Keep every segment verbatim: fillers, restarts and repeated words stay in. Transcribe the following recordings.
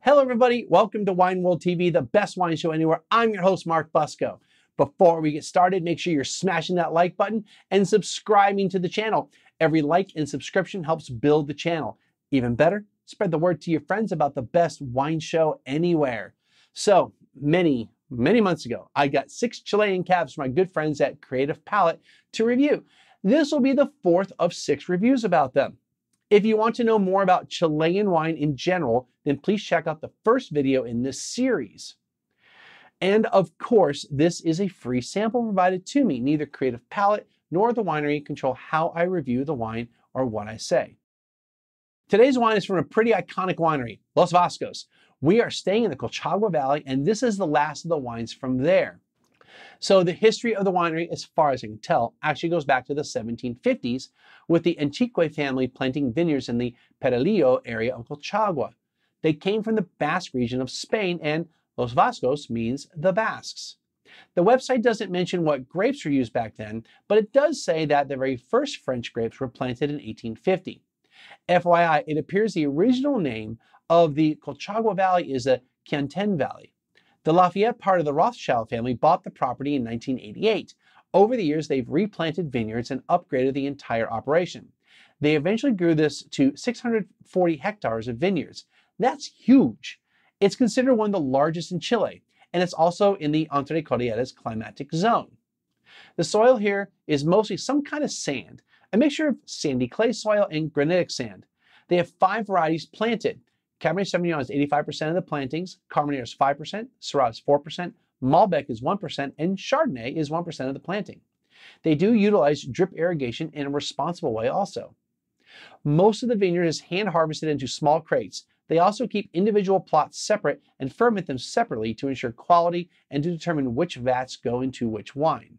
Hello everybody, welcome to Wine World T V, the best wine show anywhere. I'm your host, Mark Busco. Before we get started, make sure you're smashing that like button and subscribing to the channel. Every like and subscription helps build the channel. Even better, spread the word to your friends about the best wine show anywhere. So many, many months ago, I got six Chilean cabs from my good friends at Creative Palette to review. This will be the fourth of six reviews about them. If you want to know more about Chilean wine in general, then please check out the first video in this series. And of course, this is a free sample provided to me. Neither Creative Palette nor the winery control how I review the wine or what I say. Today's wine is from a pretty iconic winery, Los Vascos. We are staying in the Colchagua Valley, and this is the last of the wines from there. So the history of the winery, as far as I can tell, actually goes back to the seventeen fifties with the Antique family planting vineyards in the Peralillo area of Colchagua. They came from the Basque region of Spain, and Los Vascos means the Basques. The website doesn't mention what grapes were used back then, but it does say that the very first French grapes were planted in eighteen fifty. F Y I, it appears the original name of the Colchagua Valley is the Quinten Valley. The Lafite part of the Rothschild family bought the property in nineteen eighty-eight. Over the years, they've replanted vineyards and upgraded the entire operation. They eventually grew this to six hundred forty hectares of vineyards. That's huge. It's considered one of the largest in Chile, and it's also in the Entre Cordilleras climatic zone. The soil here is mostly some kind of sand, a mixture of sandy clay soil and granitic sand. They have five varieties planted. Cabernet Sauvignon is eighty-five percent of the plantings, Carmenere is five percent, Syrah is four percent, Malbec is one percent, and Chardonnay is one percent of the planting. They do utilize drip irrigation in a responsible way also. Most of the vineyard is hand-harvested into small crates. They also keep individual plots separate and ferment them separately to ensure quality and to determine which vats go into which wine.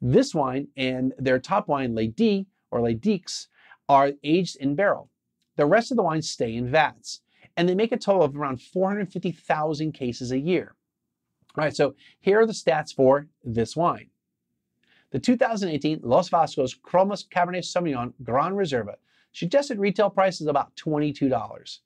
This wine and their top wine, Le Dix, or Le Dix, are aged in barrel. The rest of the wines stay in vats, and they make a total of around four hundred fifty thousand cases a year. All right, so here are the stats for this wine. The two thousand eighteen Los Vascos Cromas Cabernet Sauvignon Gran Reserva, suggested retail price is about twenty-two dollars.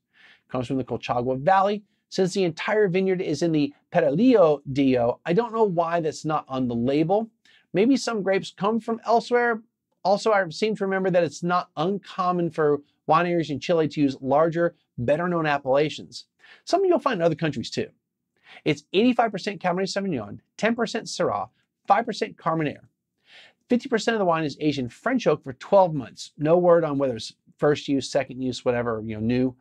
Comes from the Colchagua Valley. Since the entire vineyard is in the Peralillo Dio, I don't know why that's not on the label. Maybe some grapes come from elsewhere. Also, I seem to remember that it's not uncommon for wineries in Chile to use larger, better-known appellations. Some you'll find in other countries too. It's eighty-five percent Cabernet Sauvignon, ten percent Syrah, five percent Carmenere. fifty percent of the wine is aged in French oak for twelve months. No word on whether it's first use, second use, whatever, you know, new.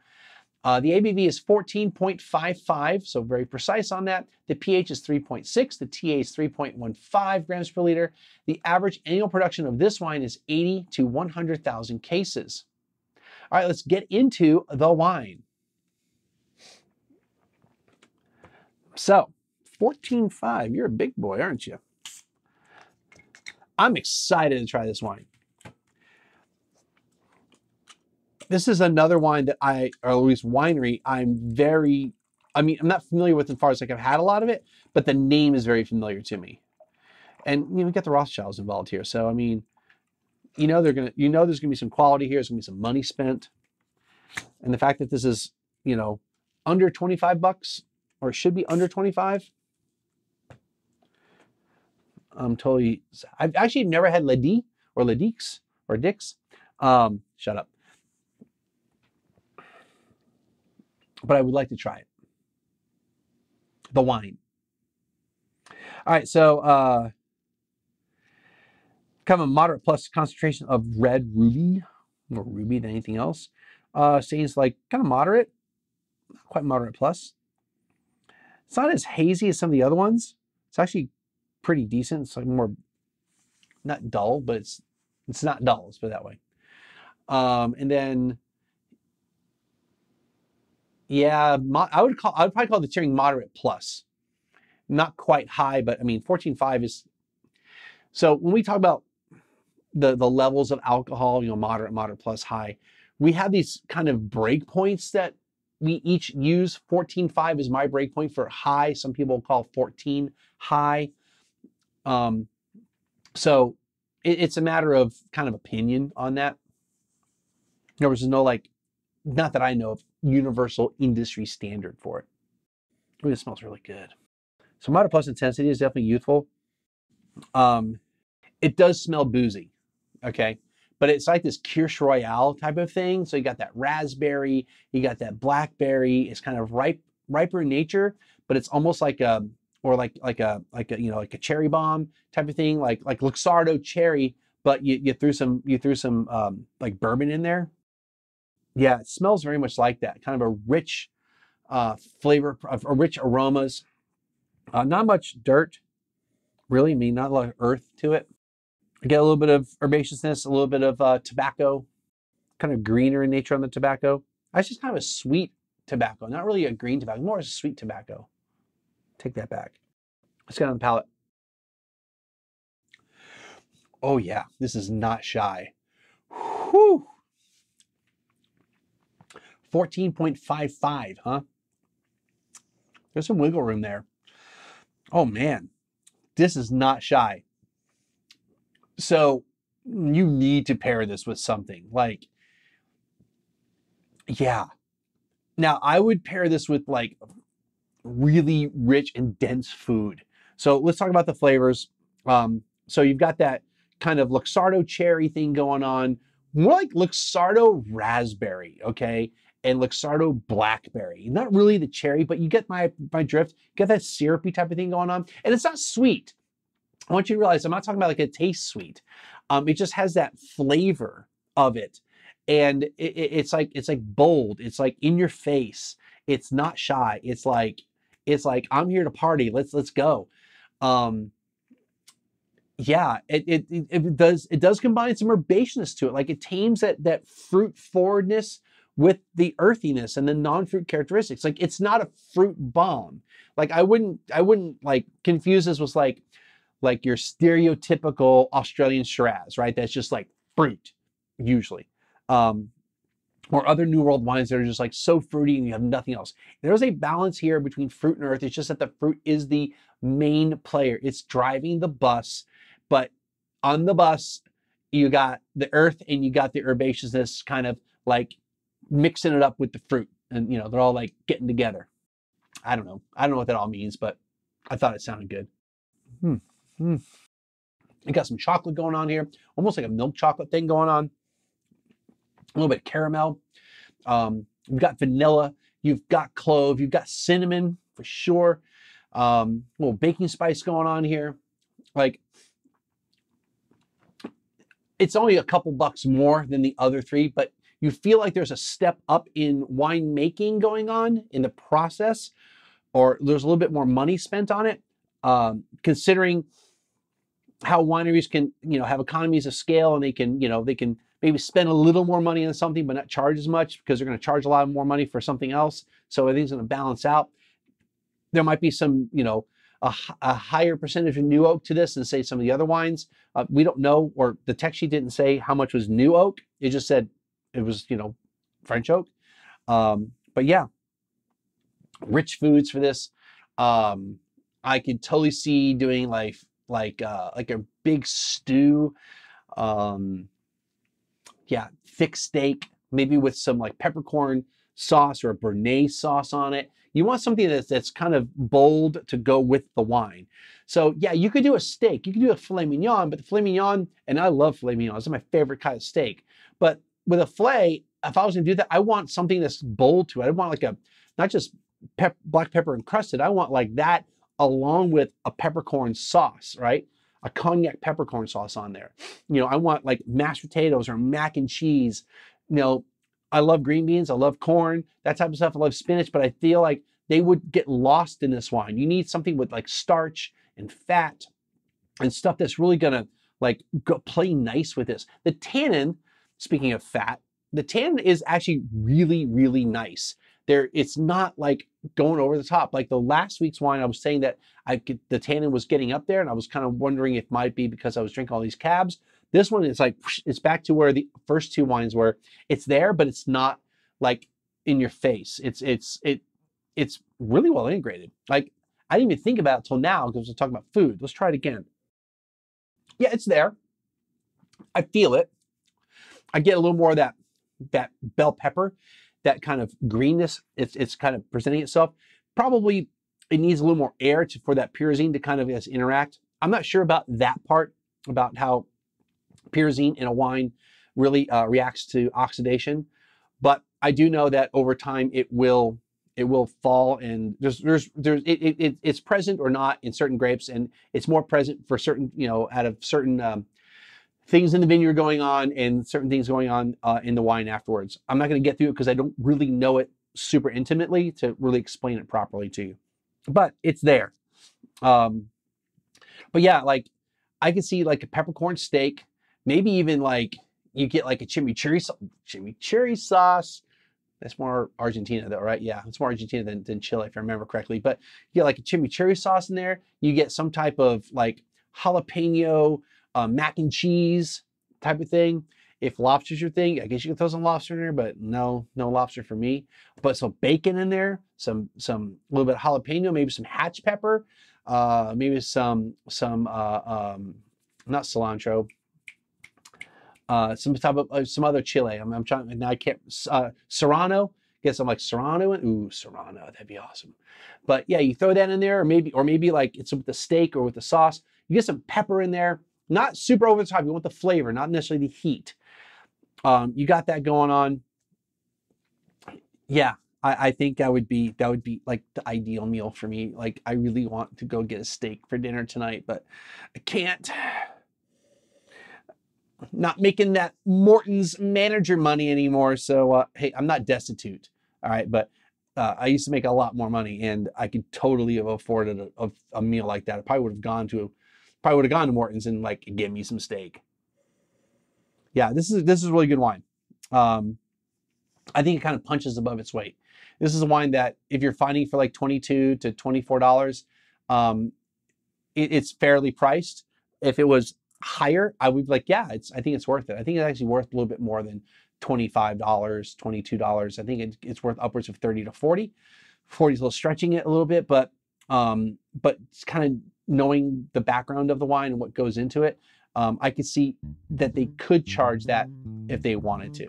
Uh, the A B V is fourteen point five five, so very precise on that. The pH is three point six, the T A is three point one five grams per liter. The average annual production of this wine is eighty to one hundred thousand cases. All right, let's get into the wine. So, fourteen point five, you're a big boy, aren't you? I'm excited to try this wine. This is another wine that I, or at least winery, I'm very, I mean, I'm not familiar with as far as like I've had a lot of it, but the name is very familiar to me. And, you know, we got the Rothschilds involved here. So, I mean, you know, they're going to, you know, there's going to be some quality here. There's going to be some money spent. And the fact that this is, you know, under twenty-five bucks, or it should be under twenty-five. I'm totally, I've actually never had Le Dix or Le Dix or Dix. Um, shut up. But I would like to try it. The wine. All right, so uh, kind of a moderate plus concentration of red ruby, more ruby than anything else. Uh, stains like kind of moderate, not quite moderate plus. It's not as hazy as some of the other ones. It's actually pretty decent. It's like more, not dull, but it's it's not dull. Let's put it that way. Um, and then. Yeah, I would call, I would probably call the tiering moderate plus. Not quite high, but I mean, fourteen point five is, so when we talk about the, the levels of alcohol, you know, moderate, moderate plus, high. We have these kind of break points that we each use. fourteen point five is my break point for high. Some people call fourteen high. Um, so it, it's a matter of kind of opinion on that. There was no, like, not that I know of, universal industry standard for it. Ooh, it smells really good. So moderate plus intensity is definitely youthful. Um, it does smell boozy, okay? But it's like this Kirsch Royale type of thing. So you got that raspberry, you got that blackberry. It's kind of ripe, riper in nature, but it's almost like a, or like like a like a you know like a cherry bomb type of thing, like like Luxardo cherry, but you you threw some you threw some um, like bourbon in there. Yeah, it smells very much like that. Kind of a rich uh, flavor, of uh, rich aromas. Uh, not much dirt, really. I mean, not a lot of earth to it. I get a little bit of herbaceousness, a little bit of uh, tobacco, kind of greener in nature on the tobacco. That's just kind of a sweet tobacco, not really a green tobacco, more a sweet tobacco. Take that back. Let's get on the palate. Oh yeah, this is not shy. Whew. fourteen point five five, huh? There's some wiggle room there. Oh man, this is not shy. So you need to pair this with something like, yeah. Now I would pair this with like really rich and dense food. So let's talk about the flavors. Um, so you've got that kind of Luxardo cherry thing going on, more like Luxardo raspberry, okay? And Luxardo blackberry. Not really the cherry, but you get my, my drift. You get that syrupy type of thing going on. And it's not sweet. I want you to realize I'm not talking about like a taste sweet. Um, it just has that flavor of it. And it, it, it's like, it's like bold. It's like in your face. It's not shy. It's like, it's like, I'm here to party. Let's, let's go. Um, yeah, it, it, it does, it does combine some herbaceousness to it. Like it tames that, that fruit forwardness with the earthiness and the non-fruit characteristics. Like it's not a fruit bomb. Like I wouldn't, I wouldn't like confuse this with like, like your stereotypical Australian Shiraz, right? That's just like fruit, usually. Um, or other New World wines that are just like so fruity and you have nothing else. There's a balance here between fruit and earth. It's just that the fruit is the main player. It's driving the bus, but on the bus, you got the earth and you got the herbaceousness kind of like mixing it up with the fruit. And you know, they're all like getting together. I don't know. I don't know what that all means, but I thought it sounded good. Hmm. Mm. I got some chocolate going on here, almost like a milk chocolate thing going on. A little bit of caramel. Um, you've got vanilla. You've got clove. You've got cinnamon for sure. Um, a little baking spice going on here. Like, it's only a couple bucks more than the other three, but you feel like there's a step up in winemaking going on in the process, or there's a little bit more money spent on it. Um, considering how wineries can, you know, have economies of scale and they can, you know, they can maybe spend a little more money on something, but not charge as much because they're going to charge a lot more money for something else. So everything's going to balance out. There might be some, you know, a, a higher percentage of new oak to this than say some of the other wines. Uh, we don't know, or the text sheet didn't say how much was new oak. It just said it was, you know, French oak. Um, but yeah, rich foods for this. Um, I could totally see doing like like uh, like a big stew, um, yeah, thick steak, maybe with some like peppercorn sauce or a béarnaise sauce on it. You want something that's that's kind of bold to go with the wine. So yeah, you could do a steak, you could do a filet mignon, but the filet mignon, and I love filet mignon, it's my favorite kind of steak. But with a filet, if I was gonna do that, I want something that's bold to it. I want like a not just pep black pepper encrusted. I want like that, along with a peppercorn sauce, right? A cognac peppercorn sauce on there. You know, I want like mashed potatoes or mac and cheese. You know, I love green beans, I love corn, that type of stuff. I love spinach, but I feel like they would get lost in this wine. You need something with like starch and fat and stuff that's really gonna like go play nice with this. The tannin, speaking of fat, the tannin is actually really, really nice. There, it's not like going over the top. Like the last week's wine, I was saying that I could, the tannin was getting up there and I was kind of wondering if it might be because I was drinking all these cabs, This one is like, it's back to where the first two wines were. It's there, but it's not like in your face. It's, it's, it, it's really well integrated. Like, I didn't even think about it till now because we're talking about food. Let's try it again. Yeah, it's there. I feel it. I get a little more of that, that bell pepper, that kind of greenness. It's, it's kind of presenting itself. Probably it needs a little more air to, for that pyrazine to kind of yes, interact. I'm not sure about that part, about how pyrazine in a wine really uh, reacts to oxidation. But I do know that over time it will, it will fall, and there's, there's, there's, it, it, it, it's present or not in certain grapes, and it's more present for certain, you know, out of certain um, things in the vineyard going on and certain things going on uh, in the wine afterwards. I'm not going to get through it because I don't really know it super intimately to really explain it properly to you, but it's there. Um, but yeah, like I can see like a peppercorn steak, maybe even like you get like a chimichurri, chimichurri sauce. That's more Argentina though, right? Yeah, it's more Argentina than, than Chile, if I remember correctly. But you get like a chimichurri sauce in there. You get some type of like jalapeno, uh, mac and cheese type of thing. If lobster's your thing, I guess you can throw some lobster in there, but no, no lobster for me. But some bacon in there, some, some little bit of jalapeno, maybe some hatch pepper, uh, maybe some, some uh, um, not cilantro, Uh, some type of uh, some other chili. I'm, I'm trying now. I can't uh, Serrano. Get some like Serrano. In, ooh, Serrano. That'd be awesome. But yeah, you throw that in there, or maybe, or maybe like it's with the steak or with the sauce. You get some pepper in there. Not super over the top. You want the flavor, not necessarily the heat. Um, you got that going on. Yeah, I, I think that would be that would be like the ideal meal for me. Like I really want to go get a steak for dinner tonight, but I can't. Not making that Morton's manager money anymore. So, uh, hey, I'm not destitute. All right. But uh, I used to make a lot more money, and I could totally have afforded a, a, a meal like that. I probably would have gone to, probably would have gone to Morton's and like, give me some steak. Yeah, this is, this is really good wine. Um, I think it kind of punches above its weight. This is a wine that if you're finding for like twenty-two to twenty-four dollars, um, it, it's fairly priced. If it was higher, I would be like, yeah, it's, I think it's worth it. I think it's actually worth a little bit more than twenty-five dollars, twenty-two dollars. I think it, it's worth upwards of thirty to forty. forty is a little stretching it a little bit, but, um, but it's kind of knowing the background of the wine and what goes into it. Um, I could see that they could charge that if they wanted to.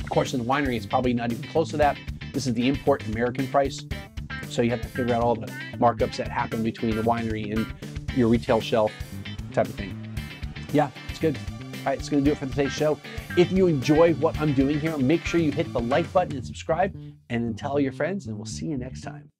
Of course, in the winery, it's probably not even close to that. This is the import American price. So you have to figure out all the markups that happen between the winery and your retail shelf type of thing. Yeah, it's good. All right, it's going to do it for today's show. If you enjoy what I'm doing here, make sure you hit the like button and subscribe, and then tell your friends, and we'll see you next time.